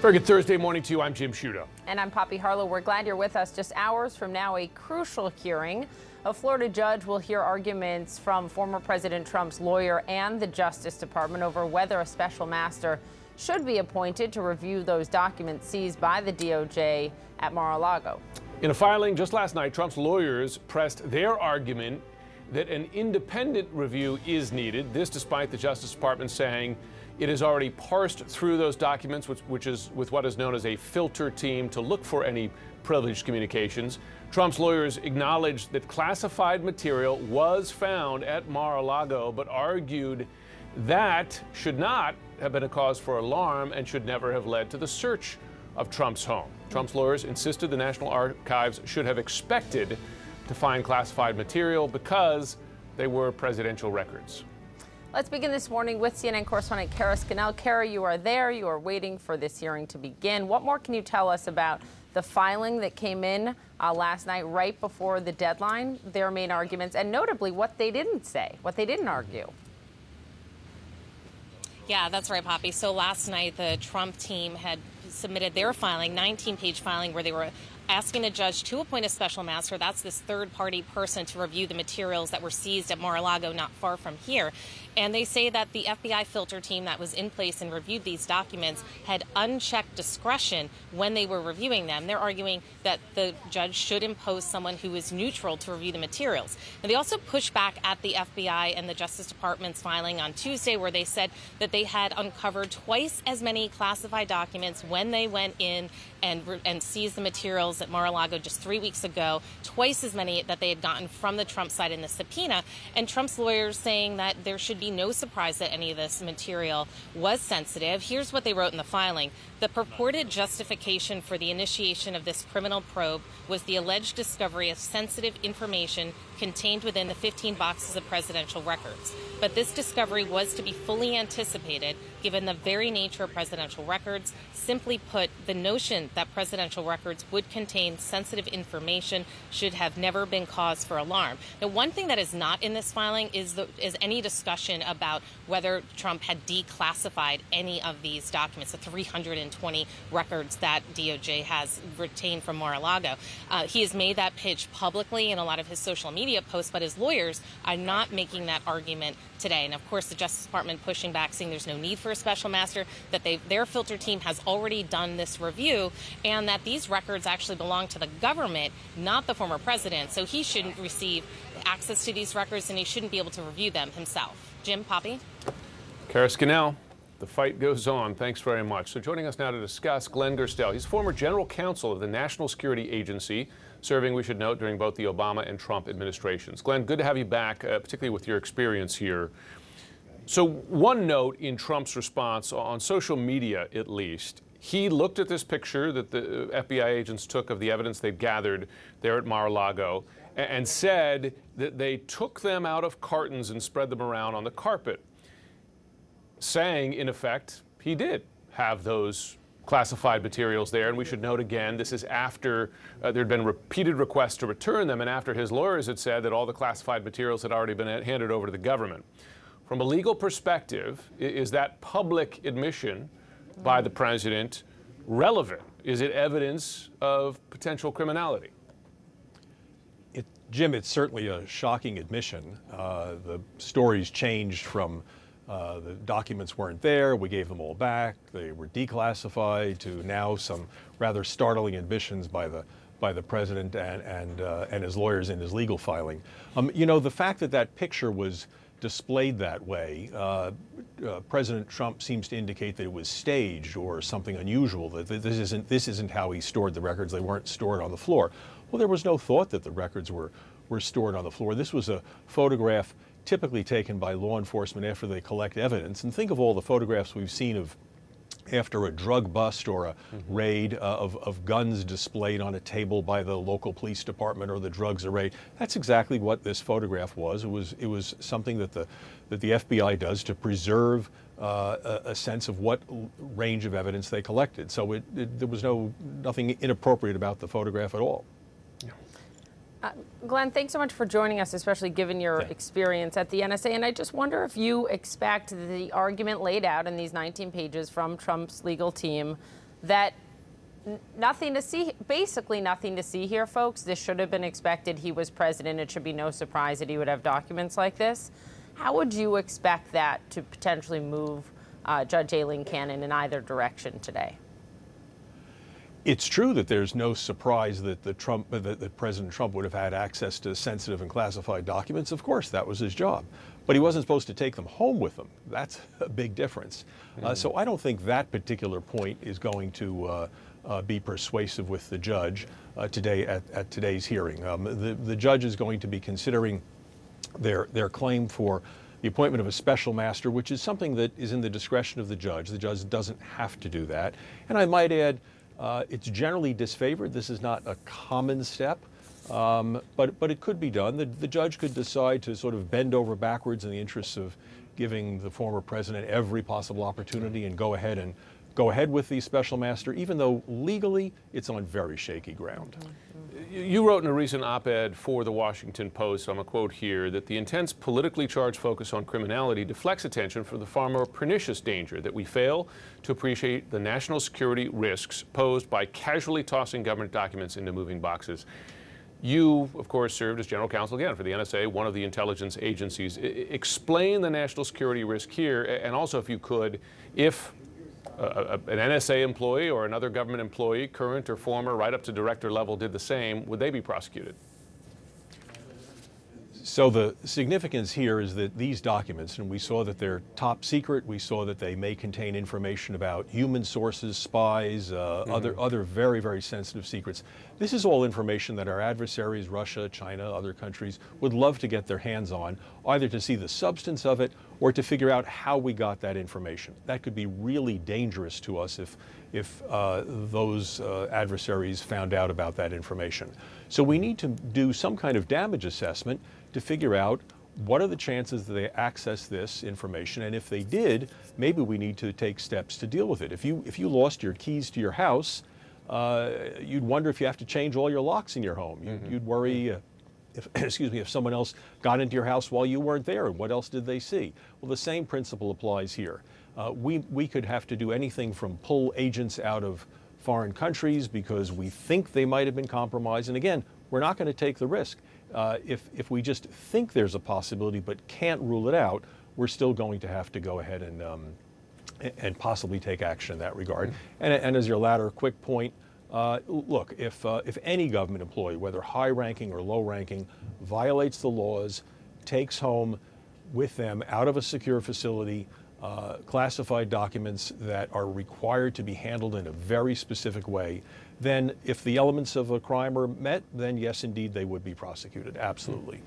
Very good Thursday morning to you. I'm Jim Sciutto. And I'm Poppy Harlow. We're glad you're with us. Just hours from now, a crucial hearing. A Florida judge will hear arguments from former President Trump's lawyer and the Justice Department over whether a special master should be appointed to review those documents seized by the DOJ at Mar-a-Lago. In a filing just last night, Trump's lawyers pressed their argument that an independent review is needed. This despite the Justice Department saying it has already parsed through those documents, which is with what is known as a filter team, to look for any privileged communications. Trump's lawyers acknowledged that classified material was found at Mar-a-Lago, but argued that should not have been a cause for alarm and should never have led to the search of Trump's home. Trump's lawyers insisted the National Archives should have expected to find classified material because they were presidential records. Let's begin this morning with CNN correspondent Kara Scannell. Kara, you are there. You are waiting for this hearing to begin. What more can you tell us about the filing that came in last night right before the deadline, their main arguments, and notably what they didn't say, what they didn't argue? Yeah, that's right, Poppy. So last night, the Trump team had submitted their filing, 19-page filing, where they were asking a judge to appoint a special master. That's this third-party person to review the materials that were seized at Mar-a-Lago, not far from here. And they say that the FBI filter team that was in place and reviewed these documents had unchecked discretion when they were reviewing them. They're arguing that the judge should impose someone who is neutral to review the materials. And they also pushed back at the FBI and the Justice Department's filing on Tuesday, where they said that they had uncovered twice as many classified documents when they went in and seized the materials at Mar-a-Lago just 3 weeks ago, twice as many that they had gotten from the Trump side in the subpoena. And Trump's lawyers saying that there should be no surprise that any of this material was sensitive. Here's what they wrote in the filing. The purported justification for the initiation of this criminal probe was the alleged discovery of sensitive information contained within the 15 boxes of presidential records. But this discovery was to be fully anticipated given the very nature of presidential records. Simply put, the notion that presidential records would contain sensitive information should have never been cause for alarm. Now, one thing that is not in this filing is any discussion about whether Trump had declassified any of these documents, the 320 records that DOJ has retained from Mar-a-Lago. He has made that pitch publicly in a lot of his social media posts, but his lawyers are not making that argument today. And of course, the Justice Department pushing back, saying there's no need for a special master, that their filter team has already done this review, and that these records actually belong to the government, not the former president. So he shouldn't receive access to these records, and he shouldn't be able to review them himself. Jim, Poppy? Kara Scannell, the fight goes on. Thanks very much. So joining us now to discuss, Glenn Gerstell. He's former general counsel of the National Security Agency, serving, we should note, during both the Obama and Trump administrations. Glenn, good to have you back, particularly with your experience here. So one note in Trump's response, on social media at least, he looked at this picture that the FBI agents took of the evidence they'd gathered there at Mar-a-Lago and said that they took them out of cartons and spread them around on the carpet, saying, in effect, he did have those classified materials there. And we should note again, this is after there had been repeated requests to return them and after his lawyers had said that all the classified materials had already been handed over to the government. From a legal perspective, is that public admission by the president relevant? Is it evidence of potential criminality? Jim, it's certainly a shocking admission. The stories changed from the documents weren't there, we gave them all back, they were declassified, to now some rather startling admissions by the president and his lawyers in his legal filing. You know, the fact that that picture was displayed that way, President Trump seems to indicate that it was staged or something unusual, that this isn't how he stored the records, they weren't stored on the floor. Well, there was no thought that the records were stored on the floor. This was a photograph typically taken by law enforcement after they collect evidence. And think of all the photographs we've seen of after a drug bust or a raid of guns displayed on a table by the local police department or the drugs array. That's exactly what this photograph was. It was something that the FBI does to preserve a sense of what range of evidence they collected. So there was nothing inappropriate about the photograph at all. Yeah. Glenn, thanks so much for joining us, especially given your experience at the NSA. And I just wonder if you expect the argument laid out in these 19 pages from Trump's legal team that nothing to see, basically nothing to see here, folks. This should have been expected. He was president. It should be no surprise that he would have documents like this. How would you expect that to potentially move Judge Aileen Cannon in either direction today? It's true that there's no surprise that President Trump would have had access to sensitive and classified documents. Of course, that was his job. But he wasn't supposed to take them home with him. That's a big difference. So I don't think that particular point is going to be persuasive with the judge today at today's hearing. The judge is going to be considering their claim for the appointment of a special master, which is something that is in the discretion of the judge. The judge doesn't have to do that. And I might add, it's generally disfavored. This is not a common step, but it could be done. The judge could decide to sort of bend over backwards in the interests of giving the former president every possible opportunity and go ahead with the special master, even though legally it's on very shaky ground. You wrote in a recent op-ed for the Washington Post, I'm a quote here, that the intense politically charged focus on criminality deflects attention from the far more pernicious danger that we fail to appreciate the national security risks posed by casually tossing government documents into moving boxes. You, of course, served as general counsel again for the NSA, one of the intelligence agencies. Explain the national security risk here, and also, if you could, if an NSA employee or another government employee, current or former, right up to director level, did the same, would they be prosecuted? So the significance here is that these documents, and we saw that they're top secret, we saw that they may contain information about human sources, spies, other very, very sensitive secrets. This is all information that our adversaries, Russia, China, other countries, would love to get their hands on, either to see the substance of it or to figure out how we got that information. That could be really dangerous to us if those adversaries found out about that information. So we need to do some kind of damage assessment to figure out what are the chances that they access this information, and if they did, maybe we need to take steps to deal with it. If you lost your keys to your house, you'd wonder if you have to change all your locks in your home. You'd worry, if someone else got into your house while you weren't there, and what else did they see? Well, the same principle applies here. We could have to do anything from pull agents out of foreign countries because we think they might have been compromised. And again, we're not going to take the risk. If we just think there's a possibility but can't rule it out, we're still going to have to go ahead and possibly take action in that regard. And as your latter quick point, look, if any government employee, whether high-ranking or low-ranking, violates the laws, takes home with them out of a secure facility classified documents that are required to be handled in a very specific way, then if the elements of a crime are met, then yes, indeed, they would be prosecuted. Absolutely.